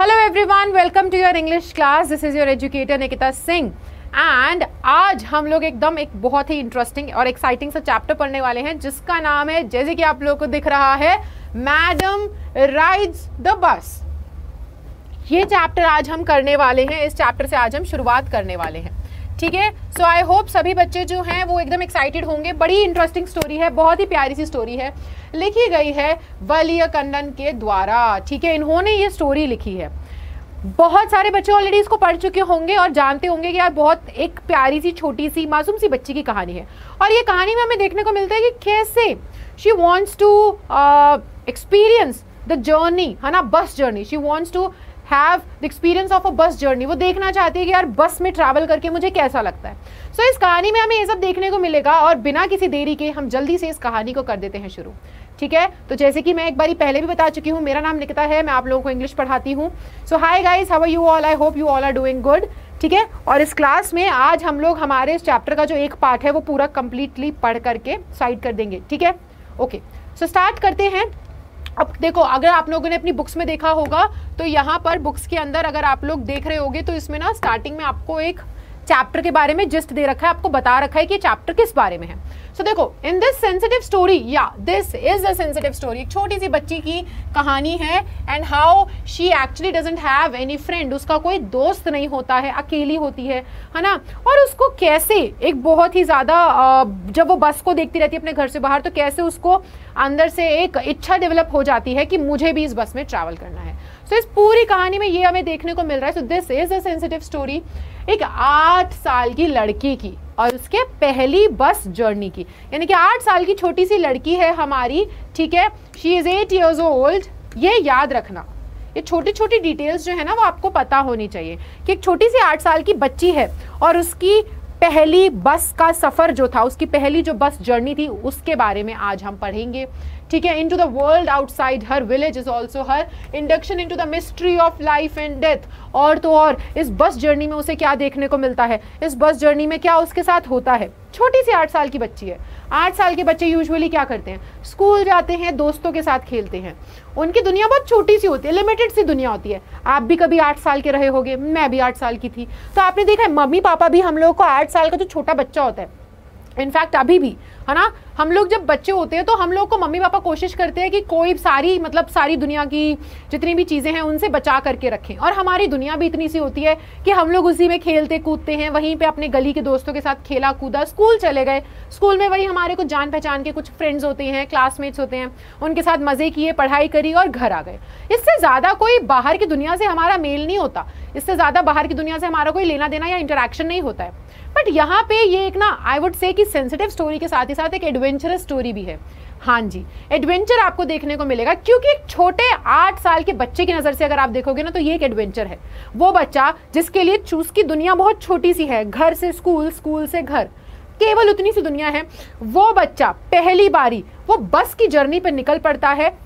Hello everyone, welcome to your English class. This is your educator Nikita Singh and आज हम लोग एकदम एक बहुत ही इंटरेस्टिंग और एक्साइटिंग सा चैप्टर पढ़ने वाले हैं जिसका नाम है, जैसे कि आप लोगों को दिख रहा है, मैडम राइड्स द बस। ये चैप्टर आज हम करने वाले हैं, इस चैप्टर से आज हम शुरुआत करने वाले हैं, ठीक है। सो आई होप सभी बच्चे जो हैं वो एकदम एक्साइटेड होंगे। बड़ी इंटरेस्टिंग स्टोरी है, बहुत ही प्यारी सी स्टोरी है, लिखी गई है वलीयकंदन के द्वारा, ठीक है। इन्होंने ये स्टोरी लिखी है। बहुत सारे बच्चे ऑलरेडी इसको पढ़ चुके होंगे और जानते होंगे कि यार बहुत एक प्यारी सी छोटी सी मासूम सी बच्ची की कहानी है। और ये कहानी में हमें देखने को मिलता है कि कैसे she wants to experience the journey, है ना, bus journey. She wants to have the experience of a bus journey. वो देखना चाहती है कि यार बस में ट्रैवल करके मुझे कैसा लगता है। सो इस कहानी में हमें ये सब देखने को मिलेगा और बिना किसी देरी के हम जल्दी से इस कहानी को कर देते हैं शुरू, ठीक है। तो जैसे कि मैं एक बारी पहले भी बता चुकी हूँ, मेरा नाम निकिता है, मैं आप लोगों को इंग्लिश पढ़ाती हूँ। So hi guys, how are you all, I hope you all are doing good, ठीक है। और इस क्लास में आज हम लोग हमारे इस चैप्टर का जो एक पार्ट है वो पूरा कम्प्लीटली पढ़ करके साइड कर देंगे, ठीक है। ओके, सो स्टार्ट करते हैं। अब देखो, अगर आप लोगों ने अपनी बुक्स में देखा होगा तो यहाँ पर बुक्स के अंदर अगर आप लोग देख रहे होगे तो इसमें ना स्टार्टिंग में आपको एक चैप्टर के बारे में जिस्ट दे रखा है, आपको बता रखा है कि ये चैप्टर किस बारे में है। सो देखो, इन दिस सेंसिटिव स्टोरी, या this is a sensitive story, एक छोटी सी बच्ची की कहानी है and how she actually doesn't have any friend. उसका कोई दोस्त नहीं होता है, अकेली होती है ना। और उसको कैसे एक बहुत ही ज़्यादा, जब वो बस को देखती रहती है अपने घर से बाहर, तो कैसे उसको अंदर से एक इच्छा डेवलप हो जाती है कि मुझे भी इस बस में ट्रैवल करना है। सो इस पूरी कहानी में ये हमें देखने को मिल रहा है। So this is a sensitive story, एक 8 साल की लड़की की और उसके पहली बस जर्नी की, यानी कि 8 साल की छोटी सी लड़की है हमारी, ठीक है। She is 8 years old। ये याद रखना, ये छोटी छोटी डिटेल्स जो है ना वो आपको पता होनी चाहिए कि एक छोटी सी 8 साल की बच्ची है और उसकी पहली बस का सफ़र जो था, उसकी पहली जो बस जर्नी थी, उसके बारे में आज हम पढ़ेंगे, ठीक है। Into the world outside her village is also her induction into the mystery of life and death. और तो और इस बस जर्नी में उसे क्या देखने को मिलता है, इस बस जर्नी में क्या उसके साथ होता है। छोटी सी 8 साल की बच्ची है। 8 साल के बच्चे यूजुअली क्या करते हैं, स्कूल जाते हैं, दोस्तों के साथ खेलते हैं। उनकी दुनिया बहुत छोटी सी होती है, लिमिटेड सी दुनिया होती है। आप भी कभी 8 साल के रहे होंगे, मैं भी 8 साल की थी, तो आपने देखा है मम्मी पापा भी हम लोगों को 8 साल का जो छोटा बच्चा होता है, इनफैक्ट अभी भी, है ना, हम लोग जब बच्चे होते हैं तो हम लोग को मम्मी पापा कोशिश करते हैं कि कोई सारी, मतलब सारी दुनिया की जितनी भी चीज़ें हैं उनसे बचा करके रखें। और हमारी दुनिया भी इतनी सी होती है कि हम लोग उसी में खेलते कूदते हैं, वहीं पे अपने गली के दोस्तों के साथ खेला कूदा, स्कूल चले गए, स्कूल में वही हमारे कुछ जान पहचान के कुछ फ्रेंड्स होते हैं, क्लासमेट्स होते हैं, उनके साथ मज़े किए, पढ़ाई करी और घर आ गए। इससे ज़्यादा कोई बाहर की दुनिया से हमारा मेल नहीं होता, इससे ज़्यादा बाहर की दुनिया से हमारा कोई लेना देना या इंटरेक्शन नहीं होता है। बट यहाँ पे ये एक ना, आई वुड से कि सेंसिटिव स्टोरी के साथ ही साथ एक एडवेंचरस स्टोरी भी है। हाँ जी, एडवेंचर आपको देखने को मिलेगा क्योंकि एक छोटे 8 साल के बच्चे की नज़र से अगर आप देखोगे ना तो ये एक एडवेंचर है। वो बच्चा जिसके लिए उसकी दुनिया बहुत छोटी सी है, घर से स्कूल, स्कूल से घर, केवल उतनी सी दुनिया है। वो बच्चा पहली बारी वो बस की जर्नी पर निकल पड़ता है।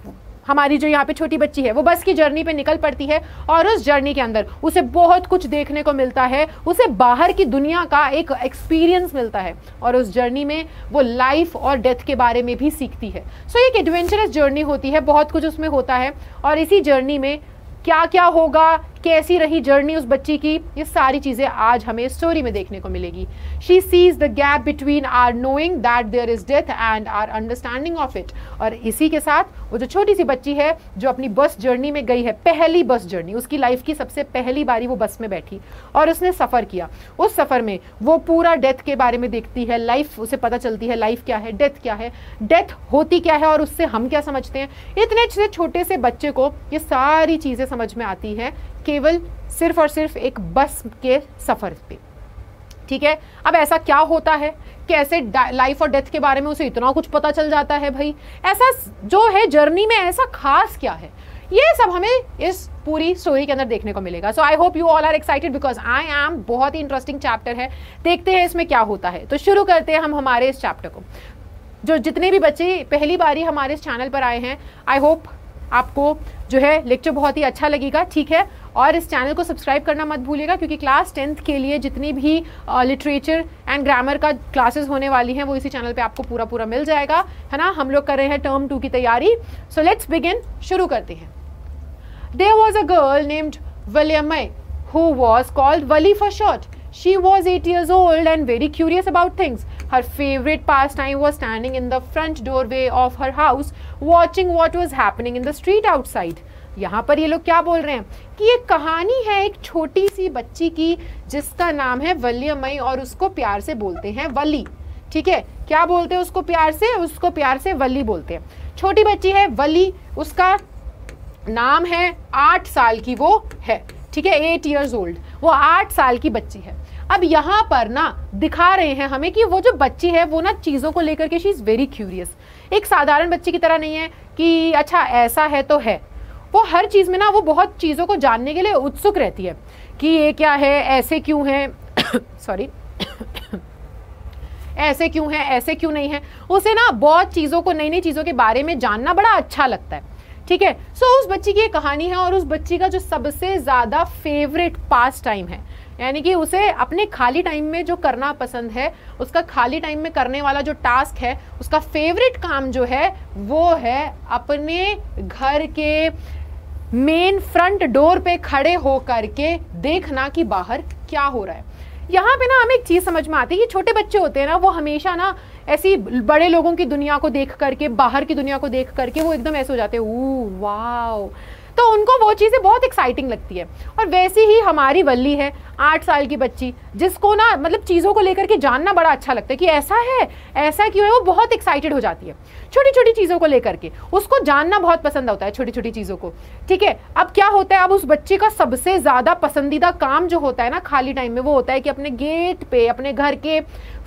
हमारी जो यहाँ पे छोटी बच्ची है वो बस की जर्नी पे निकल पड़ती है और उस जर्नी के अंदर उसे बहुत कुछ देखने को मिलता है, उसे बाहर की दुनिया का एक एक्सपीरियंस मिलता है और उस जर्नी में वो लाइफ और डेथ के बारे में भी सीखती है। सो एक एडवेंचरस जर्नी होती है, बहुत कुछ उसमें होता है और इसी जर्नी में क्या क्या होगा, कैसी रही जर्नी उस बच्ची की, ये सारी चीज़ें आज हमें स्टोरी में देखने को मिलेगी। She sees the gap between are knowing that there is death and are understanding of it. और इसी के साथ वो जो छोटी सी बच्ची है जो अपनी बस जर्नी में गई है, पहली बस जर्नी, उसकी लाइफ की सबसे पहली बारी वो बस में बैठी और उसने सफ़र किया। उस सफ़र में वो पूरा डेथ के बारे में देखती है, लाइफ, उसे पता चलती है लाइफ क्या है, डेथ क्या है, डेथ होती क्या है और उससे हम क्या समझते हैं। इतने से छोटे से बच्चे को ये सारी चीज़ें समझ में आती हैं केवल सिर्फ और सिर्फ एक बस के सफ़र पे, ठीक है। अब ऐसा क्या होता है, कैसे लाइफ और डेथ के बारे में उसे इतना कुछ पता चल जाता है, भाई ऐसा जो है जर्नी में ऐसा खास क्या है, ये सब हमें इस पूरी स्टोरी के अंदर देखने को मिलेगा। So I hope you all are excited because I am. बहुत ही इंटरेस्टिंग चैप्टर है, देखते हैं इसमें क्या होता है। तो शुरू करते हैं हम हमारे इस चैप्टर को। जो जितने भी बच्चे पहली बारी हमारे इस चैनल पर आए हैं, आई होप आपको जो है लेक्चर बहुत ही अच्छा लगेगा, ठीक है। और इस चैनल को सब्सक्राइब करना मत भूलिएगा क्योंकि क्लास 10th के लिए जितनी भी लिटरेचर एंड ग्रामर का क्लासेस होने वाली हैं वो इसी चैनल पे आपको पूरा पूरा मिल जाएगा, है ना। हम लोग कर रहे हैं टर्म 2 की तैयारी। सो लेट्स बिगिन, शुरू करते हैं। There was a girl named Vallimmai who was called Valli for short. She was 8 years old and very curious about things. Her favorite pastime was standing in the front doorway of her house, watching what was happening in the street outside. यहाँ पर ये लोग क्या बोल रहे हैं कि ये कहानी है एक छोटी सी बच्ची की जिसका नाम है वल्लियम्मई और उसको प्यार से बोलते हैं वली। ठीक है, क्या बोलते हैं उसको प्यार से? उसको प्यार से वली बोलते हैं। छोटी बच्ची है वली, उसका नाम है 8 साल की वो है, ठीक है, 8 years old, वो 8 साल की बच्ची है। अब यहाँ पर ना दिखा रहे हैं हमें कि वो जो बच्ची है वो ना चीज़ों को लेकर के शी इज़ वेरी क्यूरियस, एक साधारण बच्ची की तरह नहीं है कि अच्छा ऐसा है तो है, वो हर चीज़ में ना वो बहुत चीज़ों को जानने के लिए उत्सुक रहती है कि ये क्या है, ऐसे क्यों है, सॉरी ऐसे क्यों है, ऐसे क्यों नहीं है। उसे ना बहुत चीज़ों को, नई नई चीज़ों के बारे में जानना बड़ा अच्छा लगता है, ठीक है। सो उस बच्ची की ये कहानी है और उस बच्ची का जो सबसे ज़्यादा फेवरेट पास टाइम है, यानी कि उसे अपने खाली टाइम में जो करना पसंद है, उसका खाली टाइम में करने वाला जो टास्क है, उसका फेवरेट काम जो है वो है अपने घर के मेन फ्रंट डोर पे खड़े हो करके देखना कि बाहर क्या हो रहा है। यहाँ पे ना हमें एक चीज़ समझ में आती है कि छोटे बच्चे होते हैं ना वो हमेशा ना ऐसी बड़े लोगों की दुनिया को देख करके, बाहर की दुनिया को देख करके वो एकदम ऐसे हो जाते हैं, ओ वाओ, तो उनको वो चीज़ें बहुत एक्साइटिंग लगती है। और वैसे ही हमारी वल्ली है 8 साल की बच्ची जिसको ना मतलब चीज़ों को लेकर के जानना बड़ा अच्छा लगता है कि ऐसा है, ऐसा क्यों है, वो बहुत एक्साइटेड हो जाती है छोटी छोटी चीज़ों को लेकर के, उसको जानना बहुत पसंद होता है छोटी छोटी चीज़ों को, ठीक है। अब क्या होता है, अब उस बच्चे का सबसे ज़्यादा पसंदीदा काम जो होता है ना खाली टाइम में, वो होता है कि अपने गेट पे, अपने घर के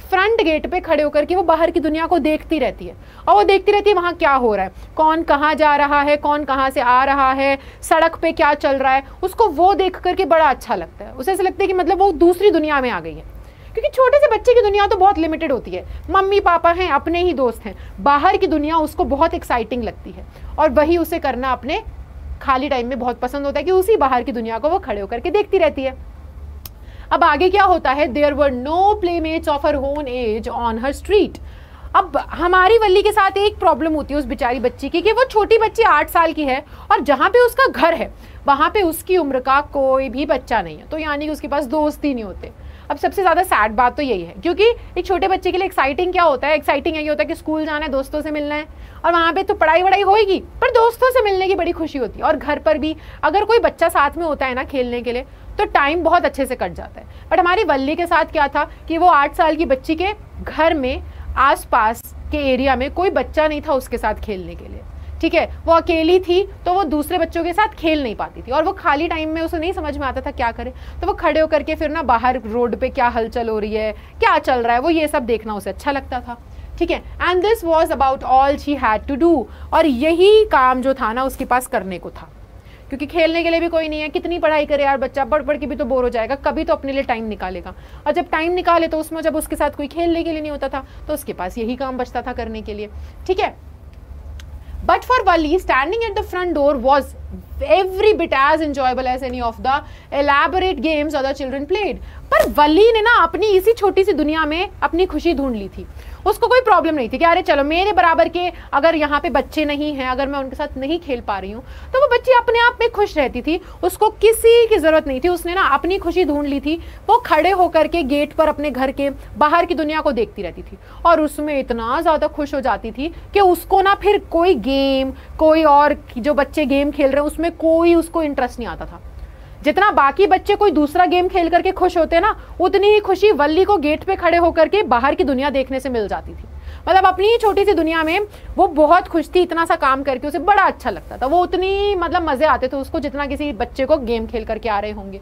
फ्रंट गेट पे खड़े होकर के वो बाहर की दुनिया को देखती रहती है, और वो देखती रहती है वहाँ क्या हो रहा है, कौन कहाँ जा रहा है, कौन कहाँ से आ रहा है, सड़क पे क्या चल रहा है, उसको वो देख करके बड़ा अच्छा लगता है। उसे ऐसा लगता है कि मतलब वो दूसरी दुनिया में आ गई है, क्योंकि छोटे से बच्चे की दुनिया तो बहुत लिमिटेड होती है, मम्मी पापा हैं, अपने ही दोस्त हैं, बाहर की दुनिया उसको बहुत एक्साइटिंग लगती है और वही उसे करना अपने खाली टाइम में बहुत पसंद होता है कि उसी बाहर की दुनिया को वो खड़े होकर के देखती रहती है। अब आगे क्या होता है, there were no playmates of her own age on her street. अब हमारी वल्ली के साथ एक प्रॉब्लम होती है उस बेचारी बच्ची की कि वो छोटी बच्ची 8 साल की है और जहाँ पे उसका घर है वहाँ पे उसकी उम्र का कोई भी बच्चा नहीं है, तो यानी कि उसके पास दोस्त ही नहीं होते। अब सबसे ज़्यादा सैड बात तो यही है, क्योंकि एक छोटे बच्चे के लिए एक्साइटिंग क्या होता है, एक्साइटिंग यही होता है कि स्कूल जाना है, दोस्तों से मिलना है, और वहाँ पे तो पढ़ाई वढ़ाई होएगी पर दोस्तों से मिलने की बड़ी खुशी होती है। और घर पर भी अगर कोई बच्चा साथ में होता है ना खेलने के लिए तो टाइम बहुत अच्छे से कट जाता है। बट हमारी वल्ली के साथ क्या था कि वो 8 साल की बच्ची के घर में आसपास के एरिया में कोई बच्चा नहीं था उसके साथ खेलने के लिए, ठीक है। वो अकेली थी तो वो दूसरे बच्चों के साथ खेल नहीं पाती थी और वो खाली टाइम में उसे नहीं समझ में आता था क्या करे, तो वो खड़े होकर के फिर ना बाहर रोड पे क्या हलचल हो रही है, क्या चल रहा है, वो ये सब देखना उसे अच्छा लगता था, ठीक है। And this was about all she had to do, और यही काम जो था ना उसके पास करने को था, क्योंकि खेलने के लिए भी कोई नहीं है। कितनी पढ़ाई करे यार बच्चा, पढ़ पढ़ के भी तो बोर हो जाएगा, कभी तो अपने लिए टाइम निकालेगा, और जब टाइम निकाले तो उसमें जब उसके साथ कोई खेलने के लिए नहीं होता था तो उसके पास यही काम बचता था करने के लिए, ठीक है। But for Valli standing at the front door was every bit as enjoyable as any of the elaborate games other children played. पर वली ने ना अपनी इसी छोटी सी दुनिया में अपनी खुशी ढूंढ ली थी, उसको कोई प्रॉब्लम नहीं थी कि अरे चलो मेरे बराबर के अगर यहाँ पे बच्चे नहीं हैं, अगर मैं उनके साथ नहीं खेल पा रही हूँ, तो वो बच्ची अपने आप में खुश रहती थी, उसको किसी की ज़रूरत नहीं थी। उसने ना अपनी खुशी ढूंढ ली थी, वो खड़े होकर के गेट पर अपने घर के बाहर की दुनिया को देखती रहती थी और उसमें इतना ज़्यादा खुश हो जाती थी कि उसको ना फिर कोई गेम, कोई और जो बच्चे गेम खेल रहे हैं उसमें कोई उसको इंटरेस्ट नहीं आता था। जितना बाकी बच्चे कोई दूसरा गेम खेल करके खुश होते ना, उतनी ही खुशी वल्ली को गेट पे खड़े होकर के बाहर की दुनिया देखने से मिल जाती थी। मतलब अपनी ही छोटी सी दुनिया में वो बहुत खुश थी, इतना सा काम करके उसे बड़ा अच्छा लगता था, वो उतनी मतलब मज़े आते थे उसको जितना किसी बच्चे को गेम खेल करके आ रहे होंगे।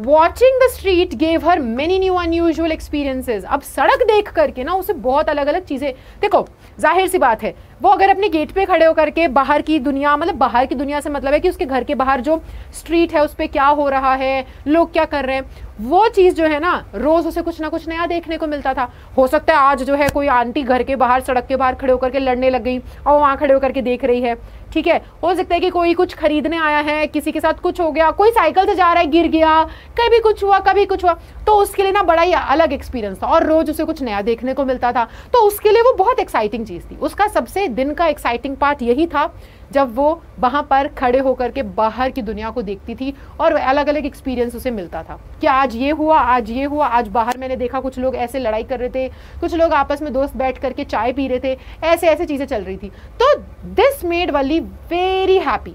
Watching the street gave her many new unusual experiences. अब सड़क देख करके ना उसे बहुत अलग अलग चीज़ें, देखो जाहिर सी बात है वो अगर अपने गेट पे खड़े होकर के बाहर की दुनिया, मतलब बाहर की दुनिया से मतलब है कि उसके घर के बाहर जो स्ट्रीट है उस पर क्या हो रहा है, लोग क्या कर रहे हैं, वो चीज़ जो है ना रोज़ उसे कुछ ना कुछ नया देखने को मिलता था। हो सकता है आज जो है कोई आंटी घर के बाहर, सड़क के बाहर खड़े होकर के लड़ने लग गई और वहाँ खड़े होकर के देख रही है, ठीक है। हो सकता है कि कोई कुछ खरीदने आया है, किसी के साथ कुछ हो गया, कोई साइकिल से जा रहा है गिर गया, कभी कुछ हुआ, कभी कुछ हुआ, तो उसके लिए ना बड़ा ही अलग एक्सपीरियंस था और रोज़ उसे कुछ नया देखने को मिलता था, तो उसके लिए वो बहुत एक्साइटिंग चीज़ थी। उसका सबसे पूरे दिन का एक्साइटिंग पार्ट यही था जब वो वहाँ पर खड़े होकर के बाहर की दुनिया को देखती थी और अलग अलग एक्सपीरियंस उसे मिलता था कि आज ये हुआ, आज ये हुआ, आज बाहर मैंने देखा कुछ लोग ऐसे लड़ाई कर रहे थे, कुछ लोग आपस में दोस्त बैठ करके चाय पी रहे थे, ऐसे ऐसे चीज़ें चल रही थी। तो this made Valli very happy.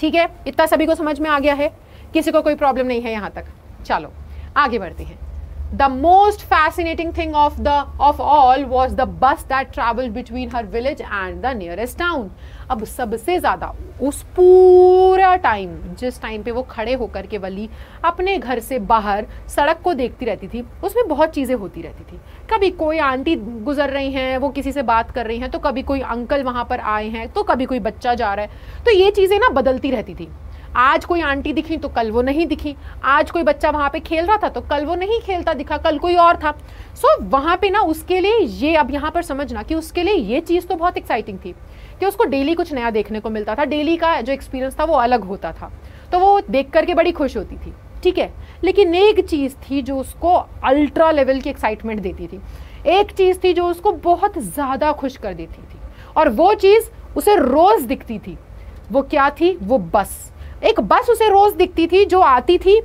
ठीक है, इतना सभी को समझ में आ गया है, किसी को कोई प्रॉब्लम नहीं है यहाँ तक। चलो आगे बढ़ते हैं। The most fascinating thing of all was the bus that traveled between her village and the nearest town. अब सबसे ज़्यादा उस पूरा टाइम जिस टाइम पे वो खड़े होकर के वली अपने घर से बाहर सड़क को देखती रहती थी, उसमें बहुत चीज़ें होती रहती थी। कभी कोई आंटी गुजर रही हैं, वो किसी से बात कर रही हैं, तो कभी कोई अंकल वहाँ पर आए हैं, तो कभी कोई बच्चा जा रहा है, तो ये चीज़ें ना बदलती रहती थी। आज कोई आंटी दिखी तो कल वो नहीं दिखी, आज कोई बच्चा वहाँ पे खेल रहा था तो कल वो नहीं खेलता दिखा, कल कोई और था। सो वहाँ पे ना उसके लिए ये, अब यहाँ पर समझना कि उसके लिए ये चीज़ तो बहुत एक्साइटिंग थी कि उसको डेली कुछ नया देखने को मिलता था, डेली का जो एक्सपीरियंस था वो अलग होता था, तो वो देख करके बड़ी खुश होती थी। ठीक है, लेकिन एक चीज़ थी जो उसको अल्ट्रा लेवल की एक्साइटमेंट देती थी, एक चीज़ थी जो उसको बहुत ज़्यादा खुश कर देती थी और वो चीज़ उसे रोज़ दिखती थी। वो क्या थी? वो बस, एक बस उसे रोज़ दिखती थी जो आती थी,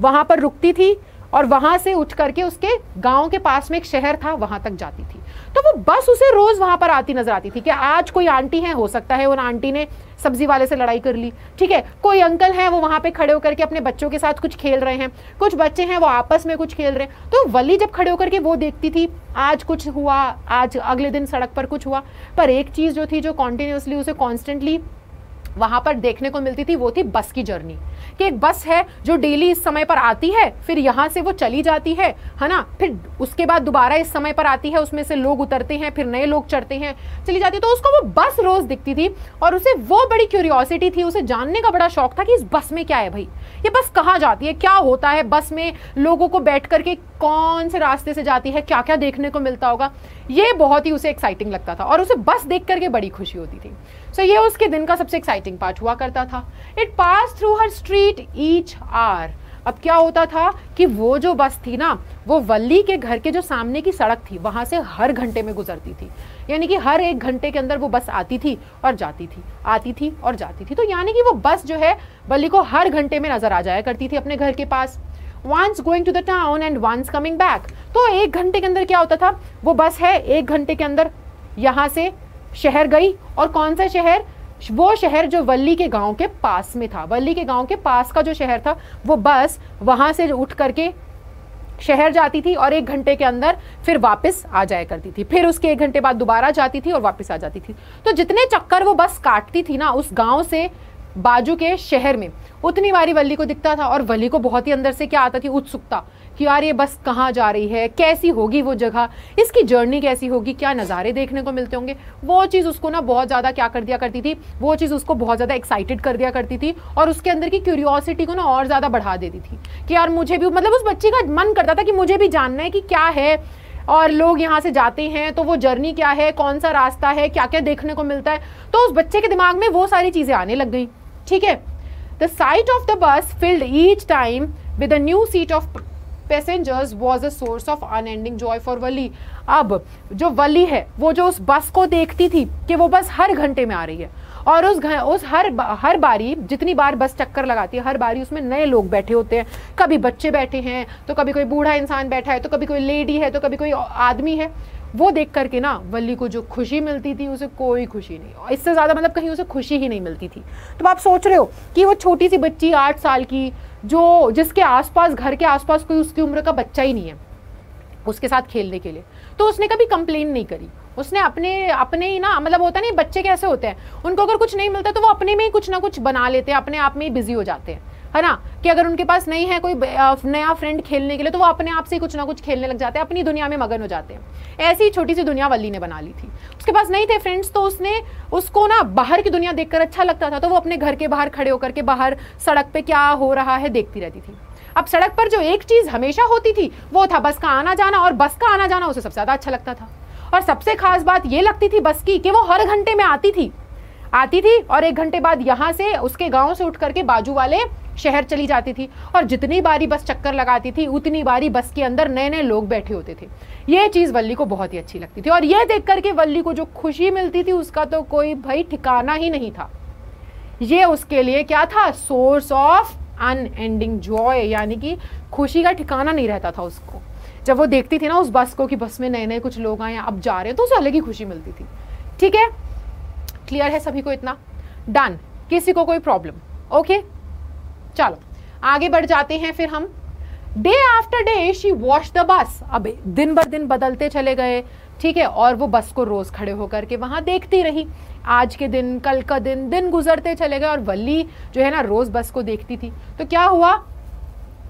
वहाँ पर रुकती थी और वहाँ से उठ करके उसके गांव के पास में एक शहर था वहाँ तक जाती थी। तो वो बस उसे रोज़ वहाँ पर आती नजर आती थी कि आज कोई आंटी है, हो सकता है उन आंटी ने सब्जी वाले से लड़ाई कर ली, ठीक है, कोई अंकल हैं वो वहाँ पे खड़े होकर के अपने बच्चों के साथ कुछ खेल रहे हैं, कुछ बच्चे हैं वो आपस में कुछ खेल रहे हैं। तो वली जब खड़े होकर के वो देखती थी, आज कुछ हुआ, आज अगले दिन सड़क पर कुछ हुआ, पर एक चीज़ जो थी, जो कॉन्टीन्यूसली उसे कॉन्स्टेंटली वहाँ पर देखने को मिलती थी, वो थी बस की जर्नी कि एक बस है जो डेली इस समय पर आती है, फिर यहाँ से वो चली जाती है ना, फिर उसके बाद दोबारा इस समय पर आती है, उसमें से लोग उतरते हैं, फिर नए लोग चढ़ते हैं, चली जाती है। तो उसको वो बस रोज़ दिखती थी और उसे वो बड़ी क्यूरियोसिटी थी, उसे जानने का बड़ा शौक था कि इस बस में क्या है भाई, ये बस कहाँ जाती है, क्या होता है बस में, लोगों को बैठ करके कौन से रास्ते से जाती है, क्या क्या देखने को मिलता होगा, ये बहुत ही उसे एक्साइटिंग लगता था और उसे बस देख करके बड़ी खुशी होती थी। सो ये उसके दिन का सबसे एक्साइटिंग पार्ट हुआ करता था। It pass through her street each hour. अब क्या होता था कि वो जो बस थी ना, वो वल्ली के घर के जो सामने की सड़क थी वहाँ से हर घंटे में गुजरती थी, यानी कि हर एक घंटे के अंदर वो बस आती थी और जाती थी, आती थी और जाती थी। तो यानी कि वो बस जो है वल्ली को हर घंटे में नजर आ जाया करती थी अपने घर के पास। Once going to the town and once coming back। तो एक घंटे के अंदर क्या होता था, वो बस है, एक घंटे के अंदर यहाँ से शहर गई, और कौन सा शहर, वो शहर जो वल्ली के गांव के पास में था, वल्ली के गांव के पास का जो शहर था, वो बस वहाँ से उठ करके शहर जाती थी और एक घंटे के अंदर फिर वापस आ जाया करती थी, फिर उसके एक घंटे बाद दोबारा जाती थी और वापस आ जाती थी। तो जितने चक्कर वो बस काटती थी ना उस गाँव से बाजू के शहर में, उतनी बारी वल्ली को दिखता था और वल्ली को बहुत ही अंदर से क्या आता थी, उत्सुकता कि यार ये बस कहाँ जा रही है, कैसी होगी वो जगह, इसकी जर्नी कैसी होगी, क्या नज़ारे देखने को मिलते होंगे। वो चीज़ उसको ना बहुत ज़्यादा क्या कर दिया करती थी, वो चीज़ उसको बहुत ज़्यादा एक्साइटेड कर दिया करती थी और उसके अंदर की क्यूरियोसिटी को ना और ज़्यादा बढ़ा देती थी कि यार मुझे भी, मतलब उस बच्ची का मन करता था कि मुझे भी जानना है कि क्या है और लोग यहाँ से जाते हैं तो वो जर्नी क्या है, कौन सा रास्ता है, क्या क्या देखने को मिलता है। तो उस बच्चे के दिमाग में वो सारी चीज़ें आने लग गई। ठीक है, the sight of the bus filled each time with a new seat of passengers was a source of unending joy for Valli. अब जो वली है वो जो उस बस को देखती थी कि वो बस हर घंटे में आ रही है और हर बारी, जितनी बार बस चक्कर लगाती है, हर बारी उसमें नए लोग बैठे होते हैं, कभी बच्चे बैठे हैं, तो कभी कोई बूढ़ा इंसान बैठा है, तो कभी कोई लेडी है, तो कभी कोई आदमी है। वो देख करके ना वल्ली को जो खुशी मिलती थी उसे कोई खुशी नहीं, इससे ज़्यादा मतलब कहीं उसे खुशी ही नहीं मिलती थी। तो आप सोच रहे हो कि वो छोटी सी बच्ची 8 साल की, जो जिसके आसपास, घर के आसपास कोई उसकी उम्र का बच्चा ही नहीं है उसके साथ खेलने के लिए, तो उसने कभी कंप्लेन नहीं करी, उसने अपने ही ना, मतलब होता नहीं बच्चे कैसे होते हैं, उनको अगर कुछ नहीं मिलता तो वो अपने में ही कुछ ना कुछ बना लेते हैं, अपने आप में ही बिजी हो जाते हैं, है ना, कि अगर उनके पास नहीं है कोई नया फ्रेंड खेलने के लिए तो वो अपने आप से कुछ ना कुछ खेलने लग जाते हैं, अपनी दुनिया में मगन हो जाते हैं। ऐसी छोटी सी दुनिया वल्ली ने बना ली थी, उसके पास नहीं थे फ्रेंड्स, तो उसने उसको ना बाहर की दुनिया देखकर अच्छा लगता था, तो वो अपने घर के बाहर खड़े होकर के बाहर सड़क पे क्या हो रहा है देखती रहती थी। अब सड़क पर जो एक चीज़ हमेशा होती थी वो था बस का आना जाना, और बस का आना जाना उसे सबसे ज़्यादा अच्छा लगता था। और सबसे खास बात ये लगती थी बस की कि वो हर घंटे में आती थी। आती थी और एक घंटे बाद यहाँ से उसके गांव से उठ करके बाजू वाले शहर चली जाती थी। और जितनी बारी बस चक्कर लगाती थी उतनी बारी बस के अंदर नए नए लोग बैठे होते थे। ये चीज़ वल्ली को बहुत ही अच्छी लगती थी और ये देख करके वल्ली को जो खुशी मिलती थी उसका तो कोई भाई ठिकाना ही नहीं था। ये उसके लिए क्या था, सोर्स ऑफ अनएंडिंग जॉय, यानी कि खुशी का ठिकाना नहीं रहता था उसको। जब वो देखती थी ना उस बस को कि बस में नए नए कुछ लोग आए अब जा रहे हैं, तो उसे अलग ही खुशी मिलती थी। ठीक है, क्लियर है सभी को इतना? डन, किसी को कोई प्रॉब्लम? ओके, चलो आगे बढ़ जाते हैं फिर हम। Day after day she wash the bus. अब दिन बर दिन बदलते चले गए, ठीक है, और वो बस को रोज़ खड़े होकर के वहाँ देखती रही। आज के दिन, कल का दिन, दिन गुजरते चले गए और वल्ली जो है ना रोज़ बस को देखती थी। तो क्या हुआ,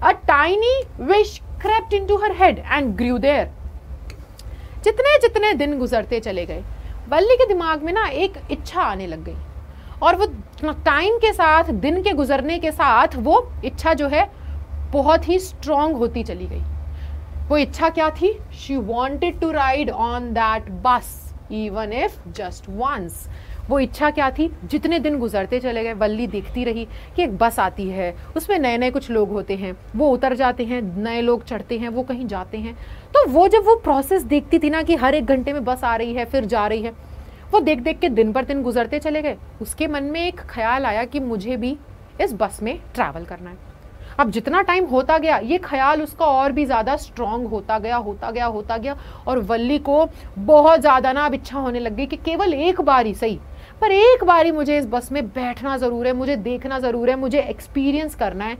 a tiny wish crept into her head and grew there। जितने जितने दिन गुजरते चले गए वल्ली के दिमाग में ना एक इच्छा आने लग गई और वो टाइम के साथ, दिन के गुजरने के साथ वो इच्छा जो है बहुत ही स्ट्रॉन्ग होती चली गई। वो इच्छा क्या थी, she wanted to ride on that bus even if just once. वो इच्छा क्या थी, जितने दिन गुजरते चले गए वल्ली देखती रही कि एक बस आती है, उसमें नए नए कुछ लोग होते हैं, वो उतर जाते हैं, नए लोग चढ़ते हैं, वो कहीं जाते हैं। तो वो जब वो प्रोसेस देखती थी ना कि हर एक घंटे में बस आ रही है फिर जा रही है, वो देख देख के दिन पर दिन गुजरते चले गए। उसके मन में एक ख्याल आया कि मुझे भी इस बस में ट्रैवल करना है। अब जितना टाइम होता गया ये ख्याल उसका और भी ज़्यादा स्ट्रॉन्ग होता गया और वल्ली को बहुत ज़्यादा ना अब इच्छा होने लग गई कि केवल एक बार ही सही, पर एक बारी मुझे इस बस में बैठना ज़रूर है, मुझे देखना ज़रूर है, मुझे एक्सपीरियंस करना है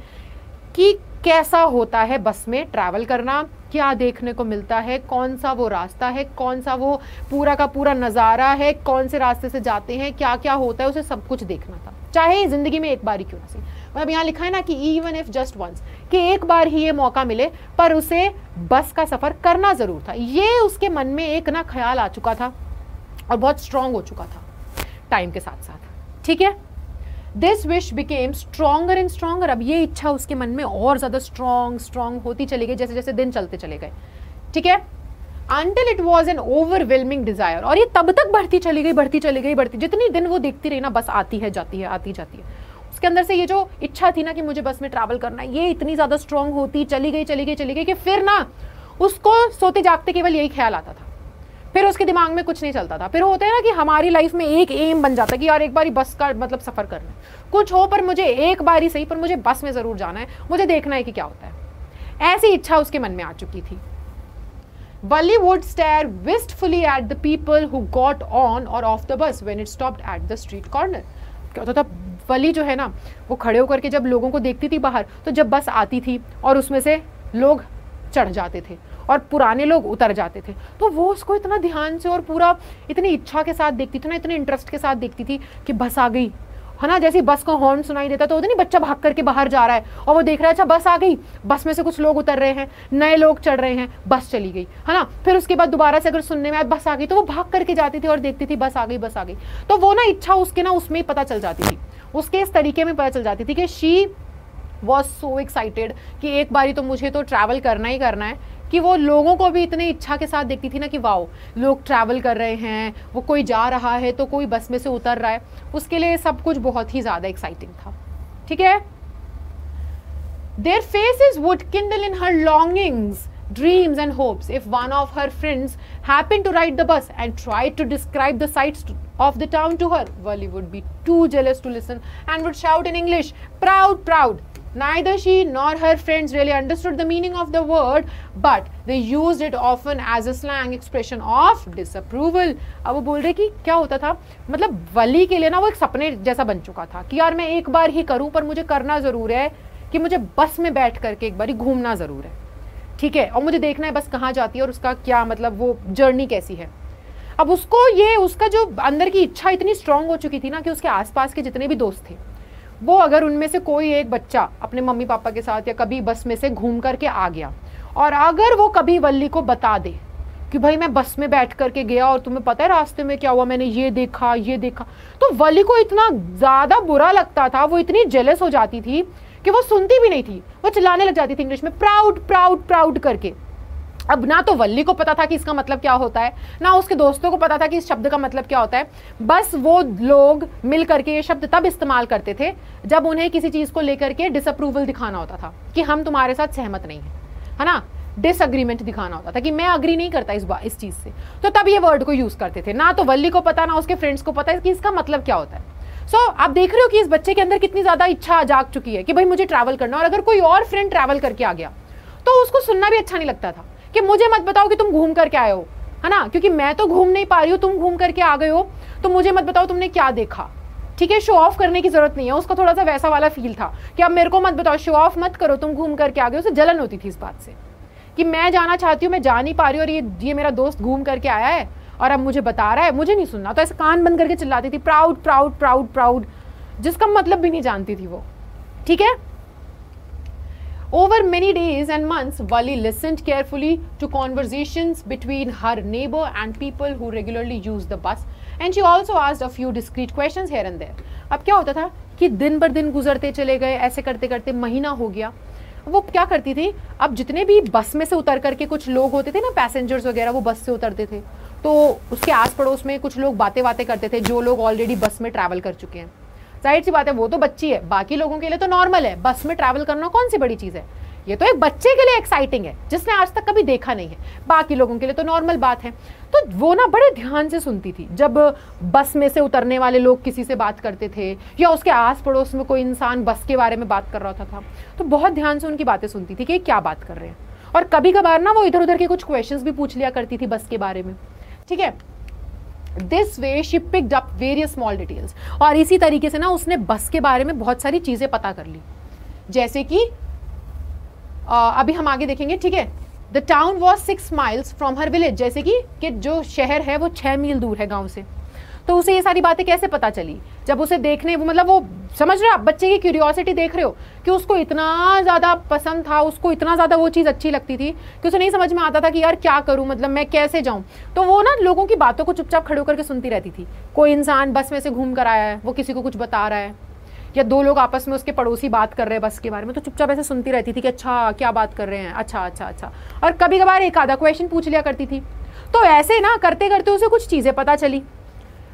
कि कैसा होता है बस में ट्रैवल करना, क्या देखने को मिलता है, कौन सा वो रास्ता है, कौन सा वो पूरा का पूरा नज़ारा है, कौन से रास्ते से जाते हैं, क्या क्या होता है, उसे सब कुछ देखना था, चाहे ज़िंदगी में एक बार ही क्यों ना सही। मतलब यहाँ लिखा है ना कि इवन इफ़ जस्ट वंस, कि एक बार ही ये मौका मिले पर उसे बस का सफ़र करना ज़रूर था। ये उसके मन में एक ना ख्याल आ चुका था और बहुत स्ट्रॉन्ग हो चुका था टाइम के साथ साथ। ठीक है, this wish became stronger and stronger. अब ये इच्छा उसके मन में और ज़्यादा स्ट्रॉन्ग होती चली गई जैसे जैसे दिन चलते चले गए। ठीक है, until it was an overwhelming desire. और ये तब तक बढ़ती चली गई। जितनी दिन वो देखती रही ना बस आती है जाती है आती जाती है, उसके अंदर से ये जो इच्छा थी ना कि मुझे बस में ट्रैवल करना है, ये इतनी ज़्यादा स्ट्रॉन्ग होती चली गई कि फिर ना उसको सोते जागते केवल यही ख्याल आता था, फिर उसके दिमाग में कुछ नहीं चलता था। फिर होता है ना कि हमारी लाइफ में एक एम बन जाता है कि यार एक बार ही बस का मतलब सफ़र करना है, कुछ हो पर मुझे एक बार ही सही, पर मुझे बस में ज़रूर जाना है, मुझे देखना है कि क्या होता है। ऐसी इच्छा उसके मन में आ चुकी थी। Valli would stare wistfully at the people who got on और off the bus when it stopped at the street corner. क्या होता था, वल्ली जो है ना वो खड़े होकर के जब लोगों को देखती थी बाहर, तो जब बस आती थी और उसमें से लोग चढ़ जाते थे और पुराने लोग उतर जाते थे, तो वो उसको इतना ध्यान से और पूरा इतनी इच्छा के साथ देखती थी ना, इतने इंटरेस्ट के साथ देखती थी कि बस आ गई है ना। जैसे बस को हॉर्न सुनाई देता तो वो नहीं बच्चा भाग करके बाहर जा रहा है और वो देख रहा है अच्छा बस आ गई, बस में से कुछ लोग उतर रहे हैं, नए लोग चढ़ रहे हैं, बस चली गई है ना। फिर उसके बाद दोबारा से अगर सुनने में आए बस आ गई, तो वो भाग करके जाती थी और देखती थी बस आ गई। तो वो ना इच्छा उसके ना उसमें ही पता चल जाती थी, उसके इस तरीके में पता चल जाती थी कि शी वॉज सो एक्साइटेड कि एक बारी तो मुझे तो ट्रैवल करना ही करना है, कि वो लोगों को भी इतने इच्छा के साथ देखती थी ना कि वाओ लोग ट्रैवल कर रहे हैं, वो कोई जा रहा है तो कोई बस में से उतर रहा है, उसके लिए सब कुछ बहुत ही ज़्यादा एक्साइटिंग था। ठीक है, their faces would kindle in her longings dreams and hopes if one of her friends happen to ride the bus and try to describe the sights of the town to her. Valli would be too jealous to listen and would shout in English proud. Neither she nor her friends really understood the meaning of the word, but they used it often as a slang expression of disapproval. अब वो बोल रहे कि क्या होता था, मतलब वली के लिए ना वो एक सपने जैसा बन चुका था कि यार मैं एक बार ही करूँ, पर मुझे करना ज़रूर है कि मुझे बस में बैठ करके एक बार ही घूमना ज़रूर है, ठीक है, और मुझे देखना है बस कहाँ जाती है और उसका क्या मतलब वो जर्नी कैसी है। अब उसको ये उसका जो अंदर की इच्छा इतनी स्ट्रांग हो चुकी थी ना कि उसके आसपास के जितने भी दोस्त थे वो अगर उनमें से कोई एक बच्चा अपने मम्मी पापा के साथ या कभी बस में से घूम करके आ गया और अगर वो कभी वल्ली को बता दे कि भाई मैं बस में बैठ करके गया और तुम्हें पता है रास्ते में क्या हुआ, मैंने ये देखा, तो वल्ली को इतना ज़्यादा बुरा लगता था, वो इतनी जेलस हो जाती थी कि वो सुनती भी नहीं थी, वो चिल्लाने लग जाती थी इंग्लिश में प्राउड करके। अब ना तो वल्ली को पता था कि इसका मतलब क्या होता है, ना उसके दोस्तों को पता था कि इस शब्द का मतलब क्या होता है। बस वो लोग मिल करके ये शब्द तब इस्तेमाल करते थे जब उन्हें किसी चीज़ को लेकर के डिसअप्रूवल दिखाना होता था कि हम तुम्हारे साथ सहमत नहीं हैं, है ना, डिसएग्रीमेंट दिखाना होता था कि मैं अग्री नहीं करता इस चीज़ से, तो तब ये वर्ड को यूज़ करते थे। ना तो वल्ली को पता, ना उसके फ्रेंड्स को पता है कि इसका मतलब क्या होता है। सो आप देख रहे हो कि इस बच्चे के अंदर कितनी ज़्यादा इच्छा जाग चुकी है कि भाई मुझे ट्रैवल करना, और अगर कोई और फ्रेंड ट्रैवल करके आ गया तो उसको सुनना भी अच्छा नहीं लगता था कि मुझे मत बताओ कि तुम घूम करके आए हो, है ना, क्योंकि मैं तो घूम नहीं पा रही हूँ, तुम घूम करके आ गए हो, तो मुझे मत बताओ तुमने क्या देखा। ठीक है, शो ऑफ करने की जरूरत नहीं है। उसका थोड़ा सा वैसा वाला फील था कि अब मेरे को मत बताओ, शो ऑफ मत करो, तुम घूम करके आ गए हो। उसे जलन होती थी इस बात से कि मैं जाना चाहती हूँ, मैं जा नहीं पा रही हूँ, और ये मेरा दोस्त घूम करके आया है और अब मुझे बता रहा है, मुझे नहीं सुनना। तो ऐसे कान बंद करके चिल्लाती थी, प्राउड प्राउड प्राउड प्राउड, जिसका मतलब भी नहीं जानती थी वो। ठीक है, Over many days and months, Valli listened carefully to conversations between her neighbor and people who regularly use the bus, and she also asked a few discreet questions here and there. अब क्या होता था कि दिन बर दिन गुजरते चले गए, ऐसे करते करते महीना हो गया। वो क्या करती थी, अब जितने भी बस में से उतर करके कुछ लोग होते थे ना, पैसेंजर्स वगैरह, वो बस से उतरते थे तो उसके आस पड़ोस में कुछ लोग बातें बातें करते थे जो लोग ऑलरेडी बस में ट्रैवल कर चुके हैं। जाहिर सी बात है वो तो बच्ची है, बाकी लोगों के लिए तो नॉर्मल है, बस में ट्रैवल करना कौन सी बड़ी चीज़ है, ये तो एक बच्चे के लिए एक्साइटिंग है जिसने आज तक कभी देखा नहीं है, बाकी लोगों के लिए तो नॉर्मल बात है। तो वो ना बड़े ध्यान से सुनती थी जब बस में से उतरने वाले लोग किसी से बात करते थे या उसके आस पड़ोस में कोई इंसान बस के बारे में बात कर रहा होता था, तो बहुत ध्यान से उनकी बातें सुनती थी कि क्या बात कर रहे हैं। और कभी कभार ना वो इधर उधर के कुछ क्वेश्चंस भी पूछ लिया करती थी बस के बारे में। ठीक है, This way she picked up various small details. और इसी तरीके से ना उसने बस के बारे में बहुत सारी चीज़ें पता कर ली, जैसे कि अभी हम आगे देखेंगे। ठीक है, The town was 6 miles from her village, जैसे कि जो शहर है वो 6 मील दूर है गांव से। तो उसे ये सारी बातें कैसे पता चली, जब उसे देखने वो मतलब वो समझ रहे हो आप बच्चे की क्यूरियोसिटी देख रहे हो कि उसको इतना ज़्यादा पसंद था, उसको इतना ज़्यादा वो चीज़ अच्छी लगती थी कि उसे नहीं समझ में आता था कि यार क्या करूं, मतलब मैं कैसे जाऊं। तो वो ना लोगों की बातों को चुपचाप खड़े होकर के सुनती रहती थी। कोई इंसान बस में से घूम कर आया है, वो किसी को कुछ बता रहा है, या दो लोग आपस में उसके पड़ोसी बात कर रहे हैं बस के बारे में, तो चुपचाप ऐसे सुनती रहती थी कि अच्छा क्या बात कर रहे हैं, अच्छा। और कभी कभार एक आधा क्वेश्चन पूछ लिया करती थी। तो ऐसे ना करते करते उसे कुछ चीज़ें पता चली,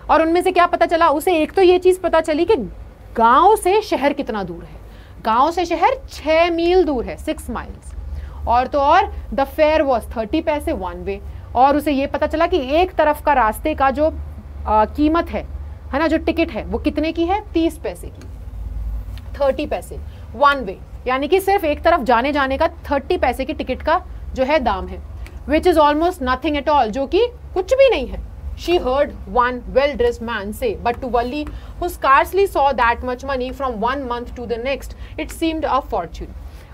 और उनमें से क्या पता चला उसे, एक तो ये चीज़ पता चली कि गांव से शहर कितना दूर है, गांव से शहर 6 मील दूर है, 6 miles। और तो और द फेयर वॉज 30 पैसे 1 वे। और उसे ये पता चला कि एक तरफ का रास्ते का जो कीमत है ना, जो टिकट है वो कितने की है, 30 पैसे की, 30 पैसे 1 वे, यानी कि सिर्फ एक तरफ जाने का 30 पैसे की टिकट का जो है दाम है। Which is almost nothing at all, जो कि कुछ भी नहीं है। She heard one well-dressed man say, but to Valli, who scarcely saw that much money from one month to the next, it seemed a fortune.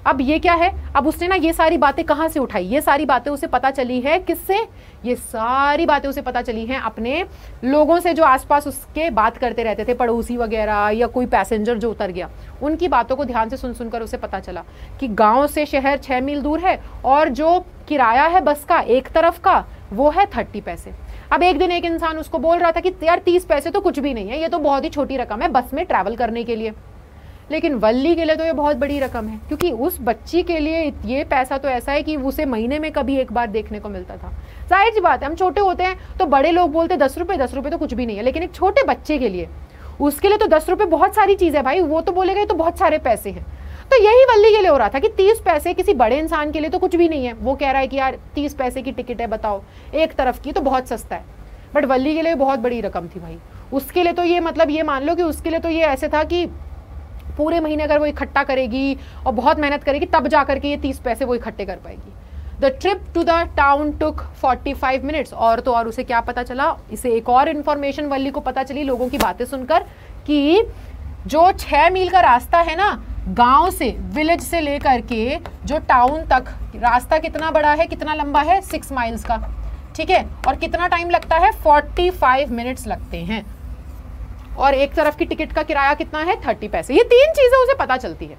अब ये क्या है, अब उसने ना ये सारी बातें कहाँ से उठाई, ये सारी बातें उसे पता चली है किससे, ये सारी बातें उसे पता चली हैं अपने लोगों से जो आसपास उसके बात करते रहते थे, पड़ोसी वगैरह या कोई पैसेंजर जो उतर गया, उनकी बातों को ध्यान से सुनकर उसे पता चला कि गाँव से शहर 6 मील दूर है, और जो किराया है बस का एक तरफ का वो है 30 पैसे। अब एक दिन एक इंसान उसको बोल रहा था कि यार 30 पैसे तो कुछ भी नहीं है, ये तो बहुत ही छोटी रकम है बस में ट्रैवल करने के लिए। लेकिन वल्ली के लिए तो ये बहुत बड़ी रकम है, क्योंकि उस बच्ची के लिए ये पैसा तो ऐसा है कि उसे महीने में कभी एक बार देखने को मिलता था। जाहिर सी बात है, हम छोटे होते हैं तो बड़े लोग बोलते 10 रुपये तो कुछ भी नहीं है, लेकिन एक छोटे बच्चे के लिए, उसके लिए तो 10 रुपये बहुत सारी चीज़ है भाई, वो तो बोलेगा ये तो बहुत सारे पैसे हैं। तो यही वल्ली के लिए हो रहा था कि 30 पैसे किसी बड़े इंसान के लिए तो कुछ भी नहीं है, वो कह रहा है कि यार 30 पैसे की टिकट है, बताओ एक तरफ की तो बहुत सस्ता है, बट वल्ली के लिए बहुत बड़ी रकम थी भाई। उसके लिए तो ये मतलब ये मान लो कि उसके लिए तो ये ऐसे था कि पूरे महीने अगर वो इकट्ठा करेगी और बहुत मेहनत करेगी तब जा करके ये 30 पैसे वो इकट्ठे कर पाएगी। The trip to the town took 45 minutes. और तो और उसे क्या पता चला, इसे एक और इन्फॉर्मेशन वल्ली को पता चली लोगों की बातें सुनकर, कि जो 6 मील का रास्ता है ना गांव से, विलेज से लेकर के जो टाउन तक, रास्ता कितना बड़ा है, कितना लंबा है, 6 miles का। ठीक है, और कितना टाइम लगता है, 45 मिनट्स लगते हैं, और एक तरफ की टिकट का किराया कितना है, 30 पैसे। ये 3 चीज़ें उसे पता चलती है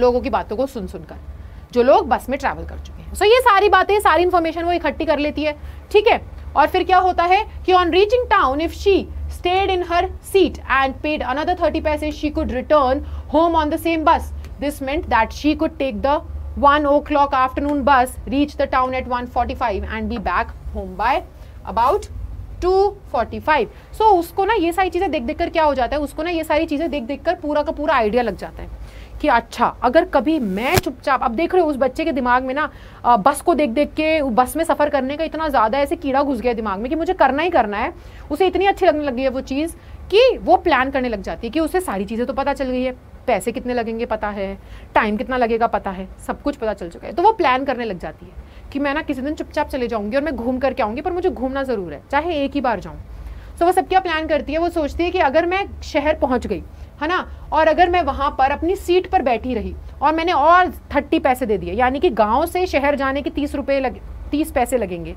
लोगों की बातों को सुनकर जो लोग बस में ट्रैवल कर चुके हैं। सो ये सारी बातें, सारी इन्फॉर्मेशन वो इकट्ठी कर लेती है। ठीक है, और फिर क्या होता है कि on reaching town if she stayed in her seat and paid another 30 paise, she could return home on the same bus. This meant that she could take the 1 o'clock afternoon bus, reach the town at 1:45 and be back home by about 2:45. So उसको ना ये सारी चीज़ें देख देख कर क्या हो जाता है, उसको ना ये सारी चीज़ें देख देख कर पूरा का पूरा आइडिया लग जाता है कि अच्छा अगर कभी मैं चुपचाप, अब देख रहे हो उस बच्चे के दिमाग में ना बस को देख देख के, बस में सफ़र करने का इतना ज़्यादा ऐसे कीड़ा घुस गया दिमाग में कि मुझे करना ही करना है। उसे इतनी अच्छी लगने लगी है वो चीज़ कि वो प्लान करने लग जाती है कि उसे सारी चीज़ें तो पता चल गई है, पैसे कितने लगेंगे पता है, टाइम कितना लगेगा पता है, सब कुछ पता चल चुका है। तो वो प्लान करने लग जाती है कि मैं ना किसी दिन चुपचाप चले जाऊँगी और मैं घूम करके आऊँगी, पर मुझे घूमना ज़रूर है, चाहे एक ही बार जाऊँ। तो वो सब क्या प्लान करती है, वो सोचती है कि अगर मैं शहर पहुँच गई है ना, और अगर मैं वहाँ पर अपनी सीट पर बैठी रही और मैंने और 30 पैसे दे दिए, यानी कि गाँव से शहर जाने के 30 पैसे लगेंगे,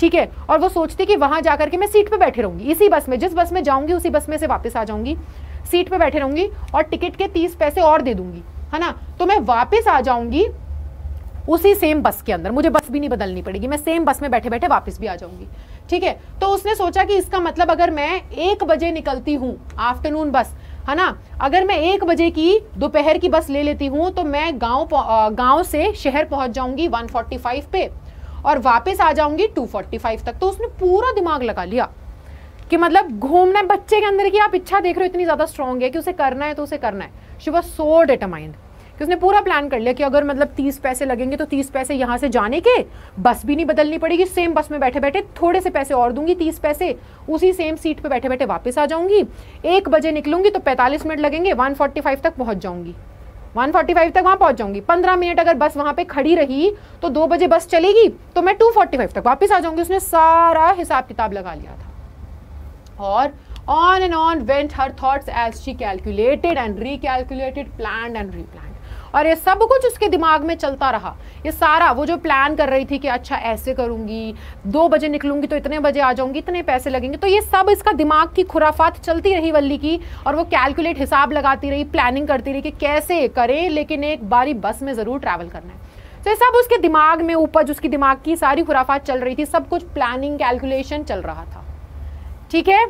ठीक है। और वो सोचती कि वहाँ जा करके मैं सीट पे बैठे रहूँगी, इसी बस में, जिस बस में जाऊँगी उसी बस में से वापस आ जाऊँगी, सीट पे बैठे रहूँगी और टिकट के 30 पैसे और दे दूँगी, है ना, तो मैं वापस आ जाऊँगी उसी सेम बस के अंदर, मुझे बस भी नहीं बदलनी पड़ेगी, मैं सेम बस में बैठे बैठे वापस भी आ जाऊँगी, ठीक है। तो उसने सोचा कि इसका मतलब अगर मैं 1 बजे निकलती हूँ आफ्टरनून बस, है ना, अगर मैं 1 बजे की दोपहर की बस ले लेती हूँ तो मैं गाँव से शहर पहुँच जाऊँगी 1:45 पे और वापस आ जाऊंगी 2:45 तक। तो उसने पूरा दिमाग लगा लिया कि मतलब घूमना बच्चे के अंदर की, आप इच्छा देख रहे हो इतनी ज़्यादा स्ट्रांग है कि उसे करना है तो उसे करना है। शी वाज सो डिटरमाइंड कि उसने पूरा प्लान कर लिया कि अगर मतलब 30 पैसे लगेंगे तो 30 पैसे यहाँ से जाने के, बस भी नहीं बदलनी पड़ेगी, सेम बस में बैठे बैठे थोड़े से पैसे और दूंगी 30 पैसे, उसी सेम सीट पर बैठे बैठे वापस आ जाऊँगी, 1 बजे निकलूँगी तो 45 मिनट लगेंगे, 1:45 तक पहुँच जाऊँगी, 1:45 तक वहाँ पहुँच जाऊँगी। 15 मिनट अगर बस वहाँ पे खड़ी रही तो 2 बजे बस चलेगी तो मैं 2:45 तक वापस आ जाऊँगी। उसने सारा हिसाब किताब लगा लिया था और on and on went her thoughts as she calculated and recalculated, planned and replanned, और ये सब कुछ उसके दिमाग में चलता रहा। ये सारा वो जो प्लान कर रही थी कि अच्छा ऐसे करूँगी, 2 बजे निकलूँगी तो इतने बजे आ जाऊँगी, इतने पैसे लगेंगे, तो ये सब इसका दिमाग की खुराफात चलती रही वल्ली की, और वो कैलकुलेट हिसाब लगाती रही, प्लानिंग करती रही कि कैसे करें लेकिन एक बारी बस में ज़रूर ट्रैवल करना है। तो ये सब उसके दिमाग में उपज, उसकी दिमाग की सारी खुराफात चल रही थी, सब कुछ प्लानिंग कैलकुलेशन चल रहा था, ठीक है।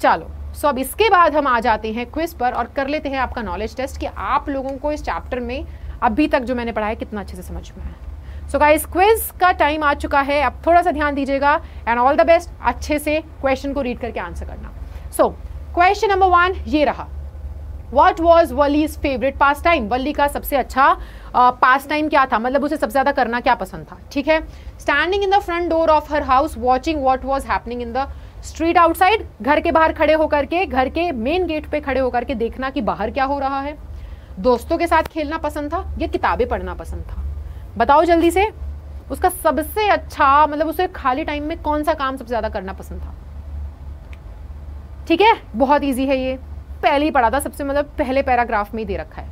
चलो सो अब इसके बाद हम आ जाते हैं क्विज पर और कर लेते हैं आपका नॉलेज टेस्ट कि आप लोगों को इस चैप्टर में अभी तक जो मैंने पढ़ाया कितना अच्छे से समझ में आया। सो गाइस क्विज का टाइम आ चुका है, अब थोड़ा सा ध्यान दीजिएगा एंड ऑल द बेस्ट, अच्छे से क्वेश्चन को रीड करके आंसर करना। सो क्वेश्चन नंबर 1 ये रहा, what was Valli's favourite pastime, Valli का सबसे अच्छा पास टाइम क्या था, मतलब उसे सबसे ज़्यादा करना क्या पसंद था, ठीक है। Standing in the front door of her house watching what was happening in the street outside, घर के बाहर खड़े होकर के, घर के मेन गेट पे खड़े होकर के देखना कि बाहर क्या हो रहा है। दोस्तों के साथ खेलना पसंद था या किताबें पढ़ना पसंद था, बताओ जल्दी से। उसका सबसे अच्छा मतलब उसे खाली टाइम में कौन सा काम सबसे ज़्यादा करना पसंद था, ठीक है। बहुत ईजी है ये, पहले ही पढ़ा था, सबसे मतलब पहले पैराग्राफ में ही दे रखा है।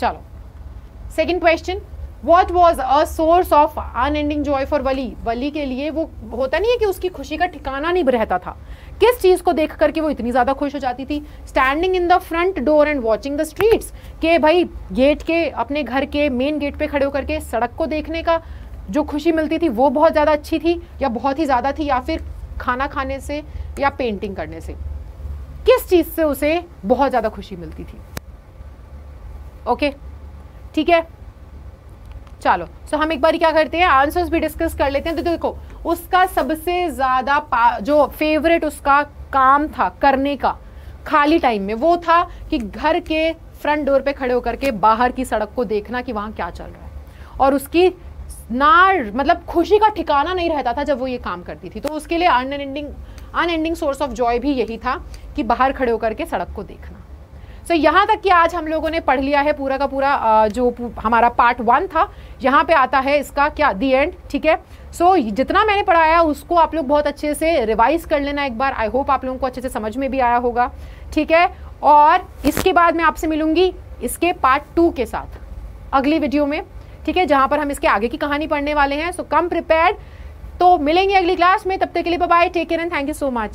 चलो second question, What was a source of unending joy for Valli, Valli के लिए वो होता नहीं है कि उसकी खुशी का ठिकाना नहीं रहता था, किस चीज़ को देख करके वो इतनी ज़्यादा खुश हो जाती थी। Standing in the front door and watching the streets, के भाई गेट के, अपने घर के मेन गेट पे खड़े होकर के सड़क को देखने का जो खुशी मिलती थी वो बहुत ज़्यादा अच्छी थी या बहुत ही ज़्यादा थी, या फिर खाना खाने से या पेंटिंग करने से, किस चीज़ से उसे बहुत ज़्यादा खुशी मिलती थी। ओके ठीक है चलो सो हम एक बार क्या करते हैं आंसर्स भी डिस्कस कर लेते हैं। तो देखो उसका सबसे ज़्यादा जो फेवरेट उसका काम था करने का खाली टाइम में वो था कि घर के फ्रंट डोर पे खड़े होकर के बाहर की सड़क को देखना कि वहाँ क्या चल रहा है, और उसकी ना मतलब खुशी का ठिकाना नहीं रहता था जब वो ये काम करती थी। तो उसके लिए अनएंडिंग सोर्स ऑफ जॉय भी यही था कि बाहर खड़े होकर के सड़क को देखना। तो यहाँ तक कि आज हम लोगों ने पढ़ लिया है पूरा का पूरा जो हमारा पार्ट 1 था, यहाँ पे आता है इसका क्या दी एंड, ठीक है। सो जितना मैंने पढ़ाया उसको आप लोग बहुत अच्छे से रिवाइज कर लेना एक बार, आई होप आप लोगों को अच्छे से समझ में भी आया होगा, ठीक है। और इसके बाद मैं आपसे मिलूँगी इसके पार्ट 2 के साथ अगली वीडियो में, ठीक है, जहाँ पर हम इसके आगे की कहानी पढ़ने वाले हैं। सो कम प्रिपेयर्ड, तो मिलेंगे अगली क्लास में, तब तक के लिए bye, take care and thank you so much.